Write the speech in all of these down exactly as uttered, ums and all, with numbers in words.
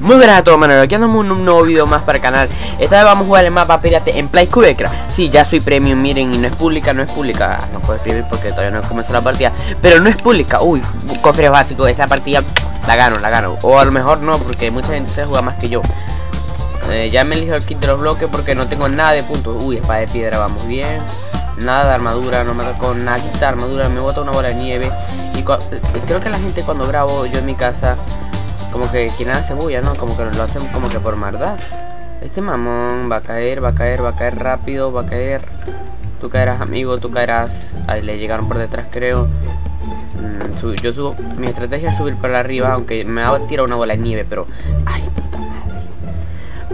Muy buenas a todos, Manuel, aquí andamos en un nuevo video más para el canal. Esta vez vamos a jugar el mapa pirata en Play Cubrecaft. Sí, ya soy premium, miren, y no es pública, no es pública. No puedo escribir porque todavía no comenzó la partida, pero no es pública. Uy, cofres básicos, esta partida la gano, la gano. O a lo mejor no, porque mucha gente se juega más que yo. eh, Ya me elijo el kit de los bloques porque no tengo nada de puntos. Uy, espada de piedra, vamos bien. Nada de armadura, no me tocó nada de armadura, me bota una bola de nieve. Y creo que la gente cuando grabo yo en mi casa, como que quien hace bulla, ¿no? Como que lo hacen como que por maldad. Este mamón va a caer, va a caer, va a caer rápido, va a caer. Tú caerás, amigo, tú caerás. Ahí le llegaron por detrás, creo. Mm, sub, yo subo, mi estrategia es subir para arriba, aunque me va a tirar una bola de nieve, pero... Ay, puta madre.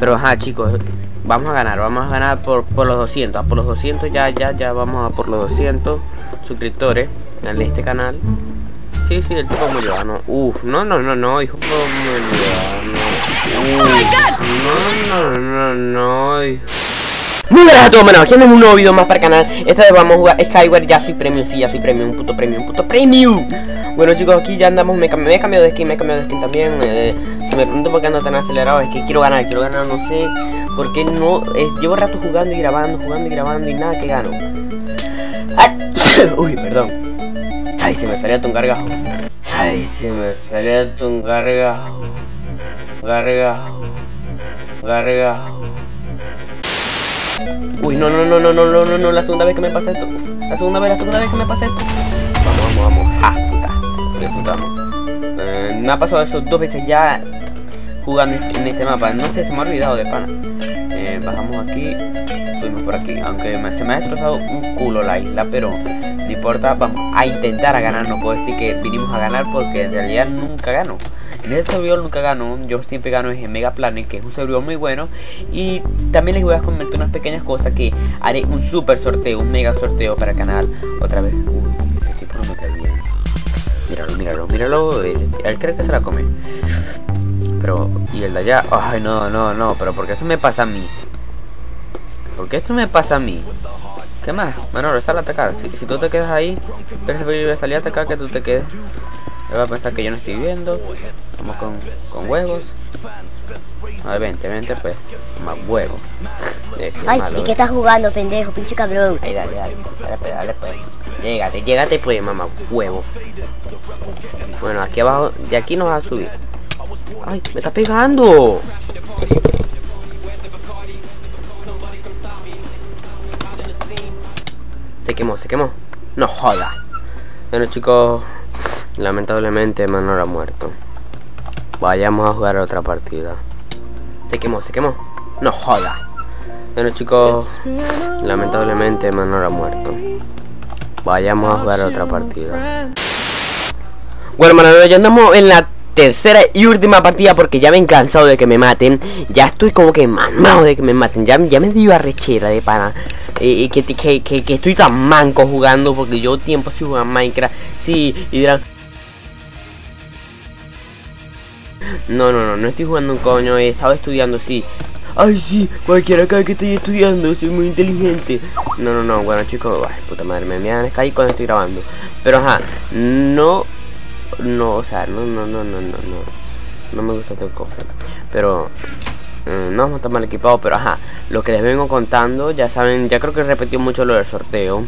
Pero ajá, chicos, vamos a ganar, vamos a ganar por, por los doscientos. Por los doscientos, ya, ya, ya, vamos a por los doscientos suscriptores en este canal. Sí, sí, el tipo murió, no, uff, no, no, no, no, hijo, murió, no, no, no, no, no, no, hijo. Muy buenas a todos, manos, aquí tenemos un nuevo video más para el canal. Esta vez vamos a jugar Skyward, ya soy premium, sí, ya soy premium, puto premium, puto premium. Bueno chicos, aquí ya andamos, me, me he cambiado de skin, me he cambiado de skin también. eh, Si me pregunto por qué ando tan acelerado, es que quiero ganar, quiero ganar, no sé, porque no, eh, llevo rato jugando y grabando, jugando y grabando y nada que gano. Ah, uy, perdón. Ay, se me salió un gargajo. Ay, se me salió un gargajo. Gargajo. Gargajo. Uy, no, no, no, no, no, no, no, no, la segunda vez que me pasa esto. La segunda vez, la segunda vez que me pasa esto. Vamos, vamos, vamos. Ah, puta. Qué puta. Eh, me ha pasado eso dos veces ya jugando en este mapa. No sé, se me ha olvidado de pana. Eh, bajamos aquí. Subimos por aquí. Aunque me, se me ha destrozado un culo la isla, pero... No importa, vamos a intentar a ganar. No puedo decir que vinimos a ganar porque en realidad nunca gano. En este servidor nunca gano, yo siempre gano en Mega Planet, que es un servidor muy bueno. Y también les voy a comentar unas pequeñas cosas que haré un super sorteo, un mega sorteo para el canal. Otra vez, uy, este tipo no me cae bien. Míralo, míralo, míralo, él cree que se la come. Pero, y el de allá, ay no, no, no, pero porque eso me pasa a mí. Porque esto me pasa a mí. ¿Qué más? Manolo, sal a atacar. Si, si tú te quedas ahí, preferible salir a atacar que tú te quedes. Él va a pensar que yo no estoy viendo. Vamos con, con huevos. A ver, vente, vente pues. Más huevos. Este, ay, malo. ¿Y qué estás jugando, pendejo? Pinche cabrón. Ay, dale, dale, dale, dale, dale pues. Llegate, llegate pues, mamá, huevo. Bueno, aquí abajo, de aquí nos va a subir. Ay, me está pegando. Se quemó, se quemó. No joda. Bueno chicos, lamentablemente Manolo ha muerto. Vayamos a jugar otra partida. Se quemó, se quemó. No joda. Bueno chicos, lamentablemente Manolo ha muerto. Vayamos a jugar otra partida. Bueno Manolo, ya andamos en la tercera y última partida porque ya me he cansado de que me maten. Ya estoy como que mamado de que me maten. Ya, ya me dio arrechera de pana. Eh, eh, que, que, que, que estoy tan manco jugando porque yo tiempo si jugando Minecraft. Sí, y dirán... No, no, no, no estoy jugando un coño. He estado estudiando, sí. Ay, sí, cualquiera cae que estoy estudiando, soy muy inteligente. No, no, no, bueno chicos, ay, puta madre, me miran acá y cuando estoy grabando. Pero ajá, no... No, o sea, no, no, no, no, no, no, no me gusta este cofre. Pero eh, no vamos a estar mal equipados, pero ajá, lo que les vengo contando, ya saben, ya creo que repetí mucho lo del sorteo.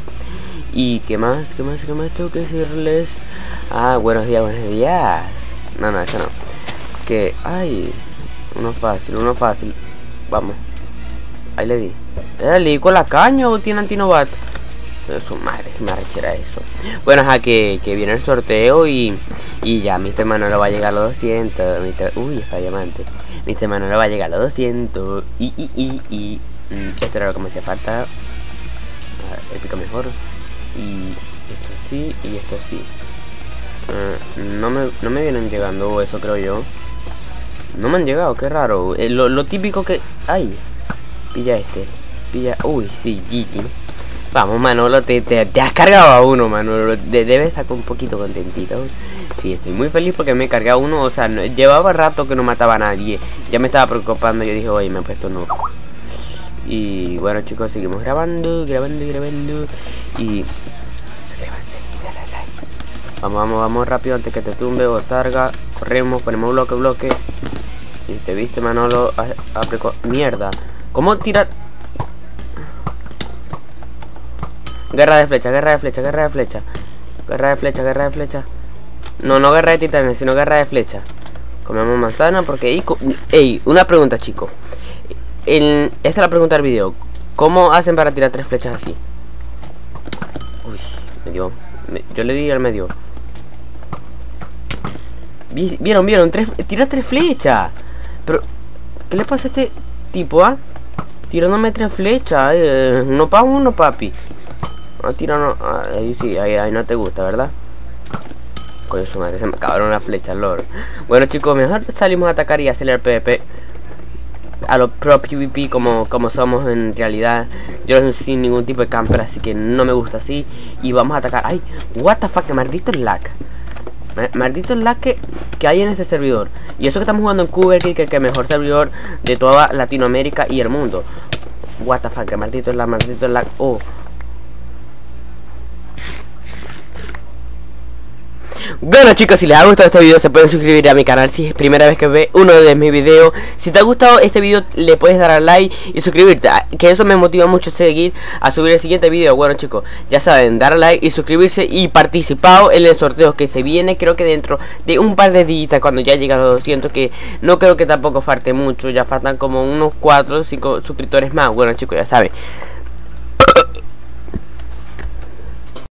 Y qué más, qué más, qué más tengo que decirles. Ah, buenos días, buenos días. No, no, eso no. Que, ay, uno fácil, uno fácil. Vamos. Ahí le di. ¿Le di con la caña o tiene antinobat? Su madre, se me arrechera eso. Bueno, ajá, que, que viene el sorteo y, y ya mi hermano lo va a llegar a los doscientos. Mister, uy, está diamante. Mi hermano lo va a llegar a los doscientos. Y, y, y, y. Esto era lo que me hacía falta. El pico mejor. Y esto sí, y esto sí. Uh, no, me, no me vienen llegando, eso creo yo. No me han llegado, qué raro. Eh, lo, lo típico que. ¡Ay! Pilla este. Pilla. Uy, sí, Gigi. Vamos Manolo, te, te, te has cargado a uno Manolo, de, debes estar un poquito contentito. Sí, estoy muy feliz porque me he cargado uno, o sea, no, llevaba rato que no mataba a nadie. Ya me estaba preocupando, yo dije, oye, me he puesto no. Y bueno chicos, seguimos grabando, grabando, grabando. Y... Suscríbanse y dale like. Vamos, vamos, vamos rápido antes que te tumbe o salga. Corremos, ponemos bloque, bloque. Y Te viste, Manolo. A, a preco... Mierda. ¿Cómo tirar? Guerra de flecha, guerra de flecha, guerra de flecha. Guerra de flecha, guerra de flecha. No, no guerra de titanes, sino guerra de flecha. Comemos manzana porque... Ey, una pregunta, chicos. El... Esta es la pregunta del video. ¿Cómo hacen para tirar tres flechas así? Uy, me dio... Me... Yo le di al medio. Vieron, vieron, tres... tira tres flechas. Pero... ¿Qué le pasa a este tipo, ah? Tirándome tres flechas. Eh, uno pa' uno, papi. No, tira, no... Ahí sí, ahí, ahí no te gusta, ¿verdad? Coño, su madre, se me acabaron las flechas, lord. Bueno, chicos, mejor salimos a atacar y hacer el PvP a los pro PvP como, como somos en realidad. Yo no soy sin ningún tipo de camper, así que no me gusta así. Y vamos a atacar. Ay, what the fuck, maldito lag. Maldito lag que, que hay en este servidor. Y eso que estamos jugando en Cubrecaft, que es el mejor servidor de toda Latinoamérica y el mundo. What the fuck, maldito lag, maldito lag. Oh. Bueno, chicos, si les ha gustado este video se pueden suscribir a mi canal si es primera vez que ve uno de mis videos. Si te ha gustado este video le puedes dar al like y suscribirte, que eso me motiva mucho a seguir a subir el siguiente video. Bueno, chicos, ya saben, dar al like y suscribirse y participar en el sorteo que se viene, creo que dentro de un par de días, cuando ya llegue a los doscientos, que no creo que tampoco falte mucho, ya faltan como unos cuatro o cinco suscriptores más. Bueno, chicos, ya saben.